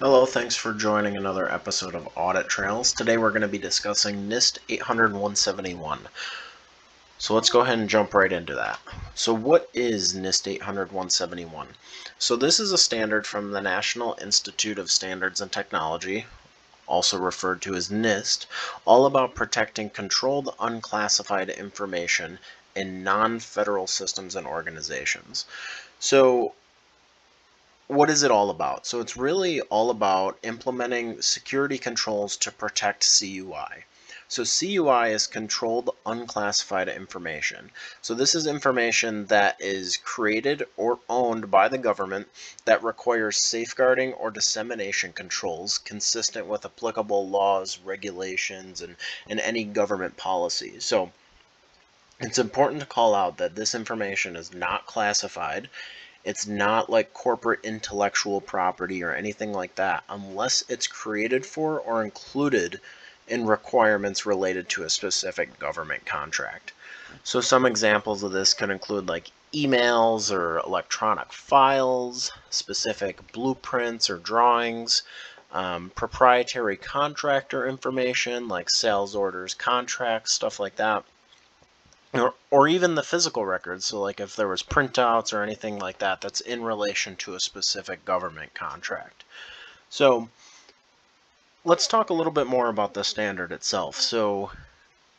Hello, thanks for joining another episode of Audit Trails. Today we're going to be discussing NIST 800-171. So let's go ahead and jump right into that. So what is NIST 800-171? So this is a standard from the National Institute of Standards and Technology, also referred to as NIST, all about protecting controlled unclassified information in non-federal systems and organizations. So what is it all about? So it's really all about implementing security controls to protect CUI. So CUI is controlled unclassified information. So this is information that is created or owned by the government that requires safeguarding or dissemination controls consistent with applicable laws, regulations, and any government policy. So it's important to call out that this information is not classified. It's not like corporate intellectual property or anything like that unless it's created for or included in requirements related to a specific government contract. So some examples of this could include like emails or electronic files, specific blueprints or drawings, proprietary contractor information like sales orders, contracts, stuff like that. Or even the physical records, so like if there was printouts or anything like that, that's in relation to a specific government contract. So let's talk a little bit more about the standard itself. So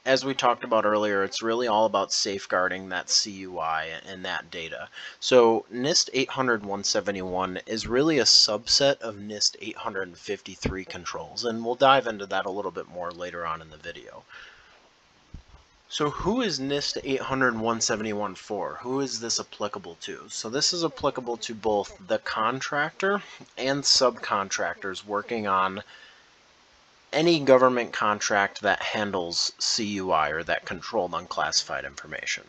as we talked about earlier, it's really all about safeguarding that CUI and that data. So NIST 800-171 is really a subset of NIST 800-53 controls, and we'll dive into that a little bit more later on in the video. So who is NIST 800-171 for? Who is this applicable to? So this is applicable to both the contractor and subcontractors working on any government contract that handles CUI or that controlled unclassified information.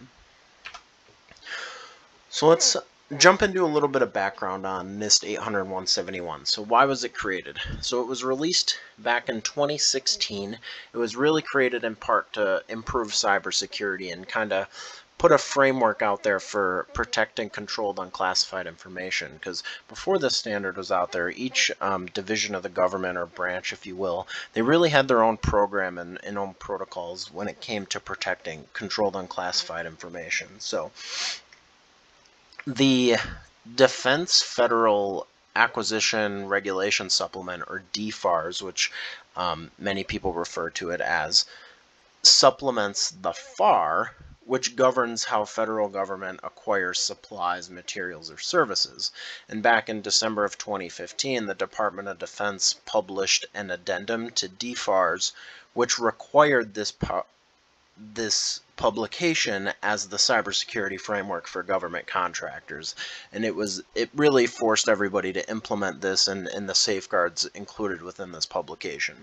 So let's jump into a little bit of background on NIST 800-171. So why was it created? So it was released back in 2016. It was really created in part to improve cybersecurity and kind of put a framework out there for protecting controlled unclassified information. Because before this standard was out there, each division of the government or branch, if you will, they really had their own program and own protocols when it came to protecting controlled unclassified information. So the Defense Federal Acquisition Regulation Supplement, or DFARS, which many people refer to it as, supplements the FAR, which governs how federal government acquires supplies, materials, or services. And back in December of 2015, the Department of Defense published an addendum to DFARS, which required this publication as the cybersecurity framework for government contractors, and it really forced everybody to implement this and the safeguards included within this publication.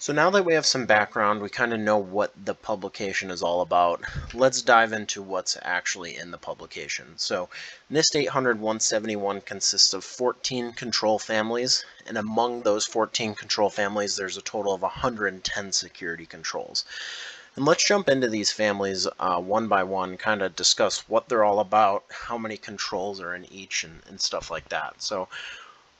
So now that we have some background, we kind of know what the publication is all about. Let's dive into what's actually in the publication. So NIST 800-171 consists of 14 control families, and among those 14 control families, there's a total of 110 security controls. And let's jump into these families one by one, kind of discuss what they're all about, how many controls are in each, and stuff like that. So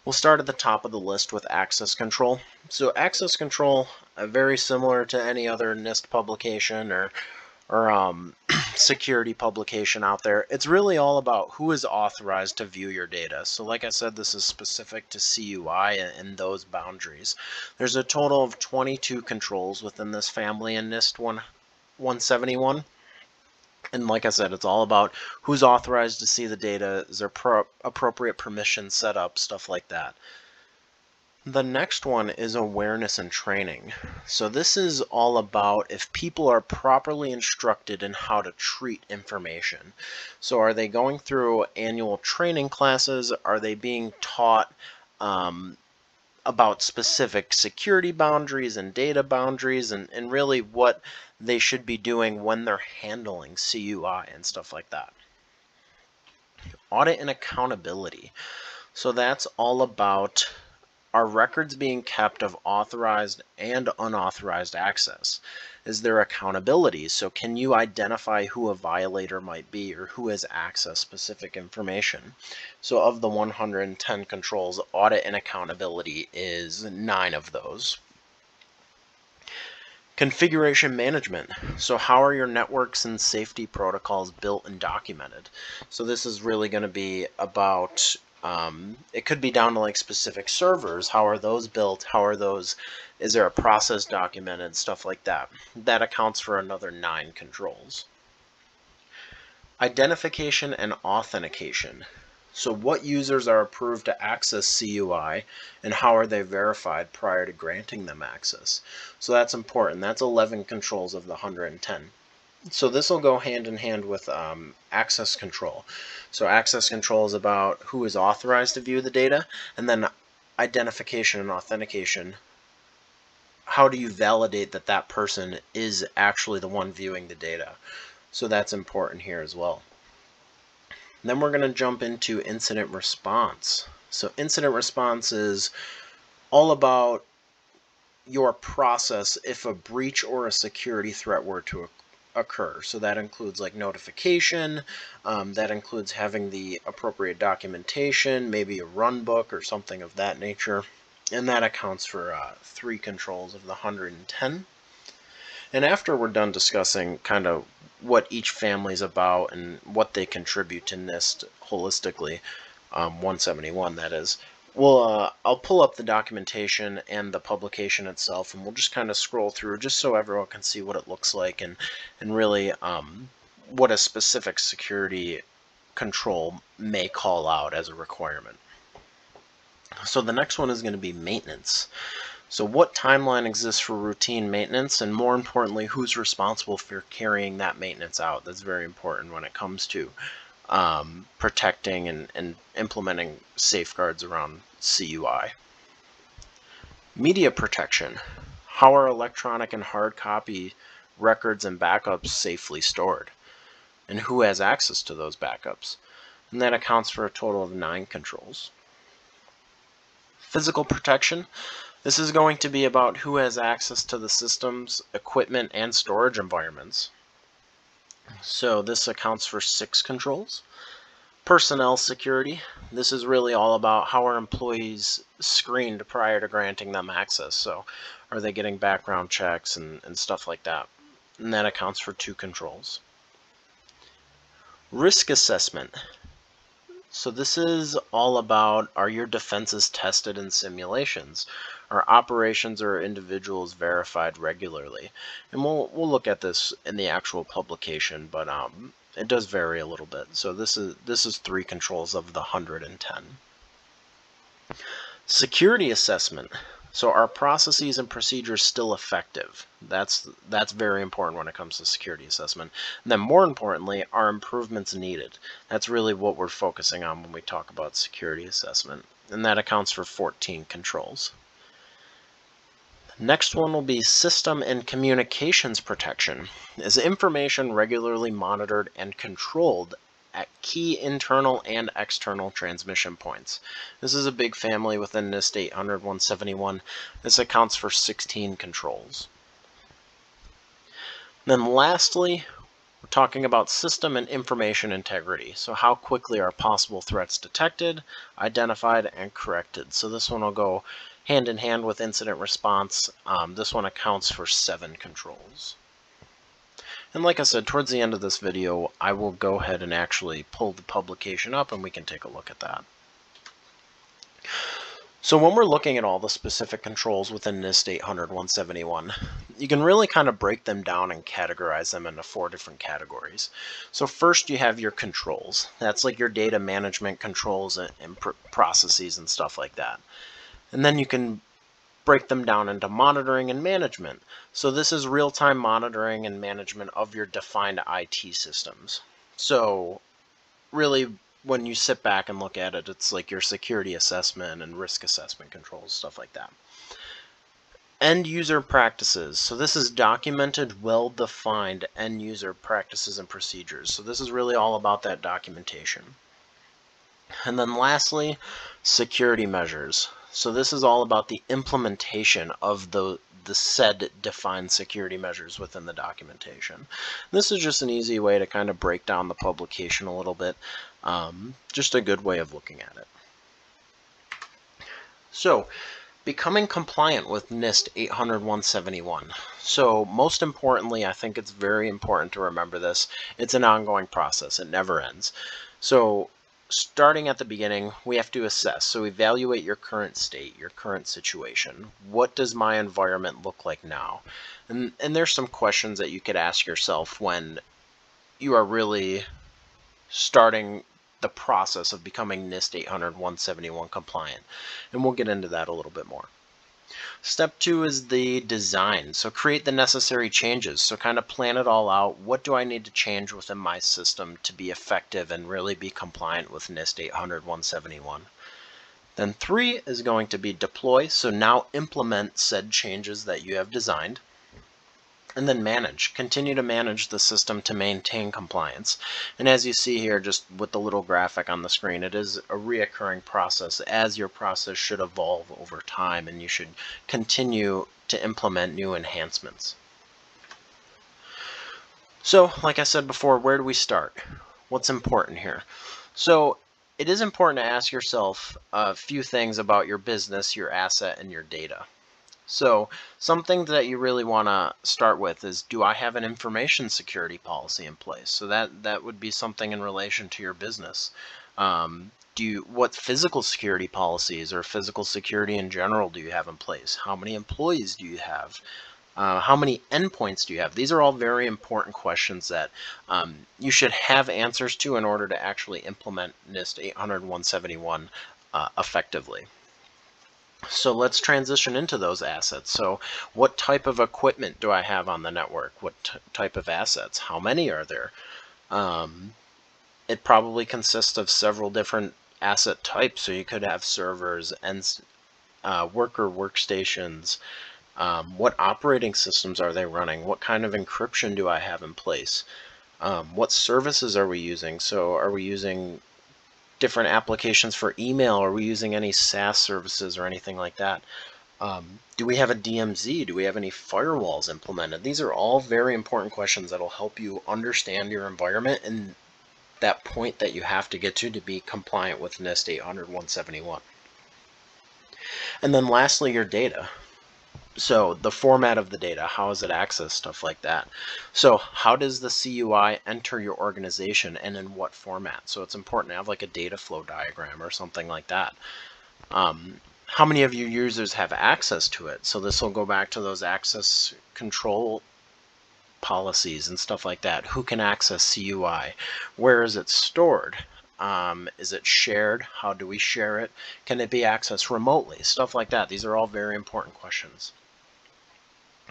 we'll start at the top of the list with access control. So access control, very similar to any other NIST publication or security publication out there. It's really all about who is authorized to view your data. So like I said, this is specific to CUI and those boundaries. There's a total of 22 controls within this family in NIST 171. And like I said, it's all about who's authorized to see the data, is there appropriate permission set up, stuff like that. The next one is awareness and training. So this is all about if people are properly instructed in how to treat information. So are they going through annual training classes? Are they being taught about specific security boundaries and data boundaries and really what they should be doing when they're handling CUI and stuff like that? Audit and accountability. So that's all about Are records being kept of authorized and unauthorized access? Is there accountability? So can you identify who a violator might be or who has accessed specific information? So of the 110 controls, audit and accountability is 9 of those. Configuration management. So how are your networks and safety protocols built and documented? So this is really going to be about, it could be down to like specific servers. How are those built? How are those, is there a process documented? Stuff like that. That accounts for another 9 controls. Identification and authentication. So what users are approved to access CUI and how are they verified prior to granting them access? So that's important. That's 11 controls of the 110. So this will go hand in hand with access control. So access control is about who is authorized to view the data, and then identification and authentication. How do you validate that that person is actually the one viewing the data? So that's important here as well. Then we're going to jump into incident response. So incident response is all about your process if a breach or a security threat were to occur. So that includes like notification, that includes having the appropriate documentation, maybe a run book or something of that nature. And that accounts for 3 controls of the 110. And after we're done discussing kind of what each family's about and what they contribute to NIST holistically, 171 that is, we'll, I'll pull up the documentation and the publication itself, and we'll just kind of scroll through just so everyone can see what it looks like and really what a specific security control may call out as a requirement. So the next one is going to be maintenance. So what timeline exists for routine maintenance, and more importantly, who's responsible for carrying that maintenance out? That's very important when it comes to protecting and implementing safeguards around CUI. Media protection. How are electronic and hard copy records and backups safely stored? And who has access to those backups? And that accounts for a total of 9 controls. Physical protection. This is going to be about who has access to the systems, equipment, and storage environments. So this accounts for 6 controls. Personnel security. This is really all about how are employees screened prior to granting them access. So are they getting background checks and stuff like that? And that accounts for 2 controls. Risk assessment. So this is all about, are your defenses tested in simulations? Are operations or individuals verified regularly? And we'll look at this in the actual publication, but it does vary a little bit. So this is 3 controls of the 110. Security assessment. So are processes and procedures still effective? That's very important when it comes to security assessment. And then more importantly, are improvements needed? That's really what we're focusing on when we talk about security assessment. And that accounts for 14 controls. Next one will be system and communications protection. Is information regularly monitored and controlled at key internal and external transmission points? This is a big family within NIST 800-171. This accounts for 16 controls. Then lastly, we're talking about system and information integrity. So how quickly are possible threats detected, identified, and corrected? So this one will go hand in hand with incident response. This one accounts for 7 controls. And like I said, towards the end of this video, I will go ahead and actually pull the publication up and we can take a look at that. So when we're looking at all the specific controls within NIST 800-171, you can really kind of break them down and categorize them into 4 different categories. So first you have your controls. That's like your data management controls and processes and stuff like that. And then you can break them down into monitoring and management. So this is real-time monitoring and management of your defined IT systems. So really, when you sit back and look at it, it's like your security assessment and risk assessment controls, stuff like that. End-user practices. So this is documented, well-defined end-user practices and procedures. So this is really all about that documentation. And then lastly, security measures. So this is all about the implementation of the said defined security measures within the documentation. This is just an easy way to kind of break down the publication a little bit, just a good way of looking at it. So, becoming compliant with NIST 800-171. So most importantly, I think it's very important to remember this. It's an ongoing process. It never ends. So starting at the beginning, we have to assess. So evaluate your current state, your current situation. What does my environment look like now? And there's some questions that you could ask yourself when you are really starting the process of becoming NIST 800-171 compliant. And we'll get into that a little bit more. Step two is the design. So create the necessary changes. So kind of plan it all out. What do I need to change within my system to be effective and really be compliant with NIST 800-171? Then three is going to be deploy. So now implement said changes that you have designed. And then manage. Continue to manage the system to maintain compliance. And as you see here, just with the little graphic on the screen, it is a reoccurring process, as your process should evolve over time, and you should continue to implement new enhancements. So, like I said before, where do we start? What's important here? So, it is important to ask yourself a few things about your business, your asset, and your data. So something that you really want to start with is, do I have an information security policy in place? So that would be something in relation to your business. What physical security policies or physical security in general do you have in place? How many employees do you have? How many endpoints do you have? These are all very important questions that you should have answers to in order to actually implement NIST 800-171 effectively. So let's transition into those assets. So what type of equipment do I have on the network? What type of assets? How many are there? It probably consists of several different asset types. So you could have servers and worker workstations. What operating systems are they running? What kind of encryption do I have in place? What services are we using? So are we using different applications for email? Are we using any SaaS services or anything like that? Do we have a DMZ? Do we have any firewalls implemented? These are all very important questions that will help you understand your environment and that point that you have to get to be compliant with NIST 800-171. And then lastly, your data. So the format of the data, how is it accessed, stuff like that. So how does the CUI enter your organization and in what format? So it's important to have like a data flow diagram or something like that. How many of your users have access to it? So this will go back to those access control policies and stuff like that. Who can access CUI? Where is it stored? Is it shared? How do we share it? Can it be accessed remotely? Stuff like that. These are all very important questions.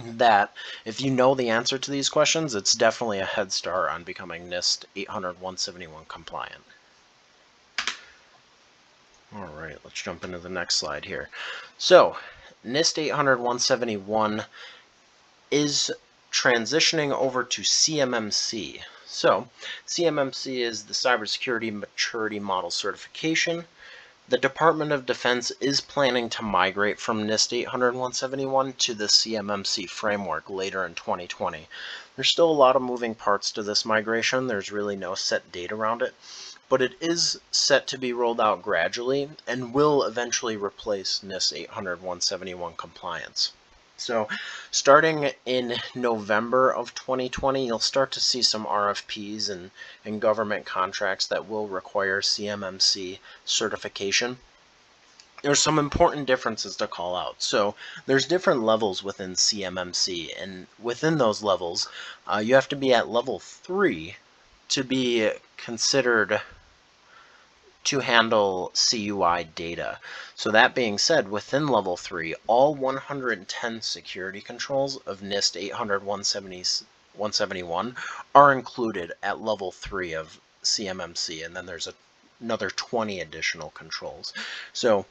That, if you know the answer to these questions, it's definitely a head start on becoming NIST 800-171 compliant. All right, let's jump into the next slide here. So, NIST 800-171 is transitioning over to CMMC. So, CMMC is the Cybersecurity Maturity Model Certification. The Department of Defense is planning to migrate from NIST 800-171 to the CMMC framework later in 2020. There's still a lot of moving parts to this migration. There's really no set date around it, but it is set to be rolled out gradually and will eventually replace NIST 800-171 compliance. So starting in November of 2020, you'll start to see some RFPs and government contracts that will require CMMC certification. There's some important differences to call out. So there's different levels within CMMC, and within those levels, you have to be at level 3 to be considered to handle CUI data. So that being said, within level 3, all 110 security controls of NIST 800-171 are included at level 3 of CMMC, and then there's another 20 additional controls. So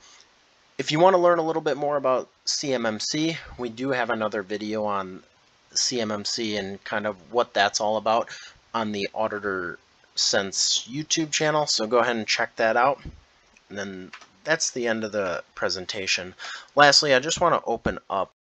if you want to learn a little bit more about CMMC, we do have another video on CMMC and kind of what that's all about on the AuditorSense YouTube channel, so go ahead and check that out. And then that's the end of the presentation. Lastly, I just want to open up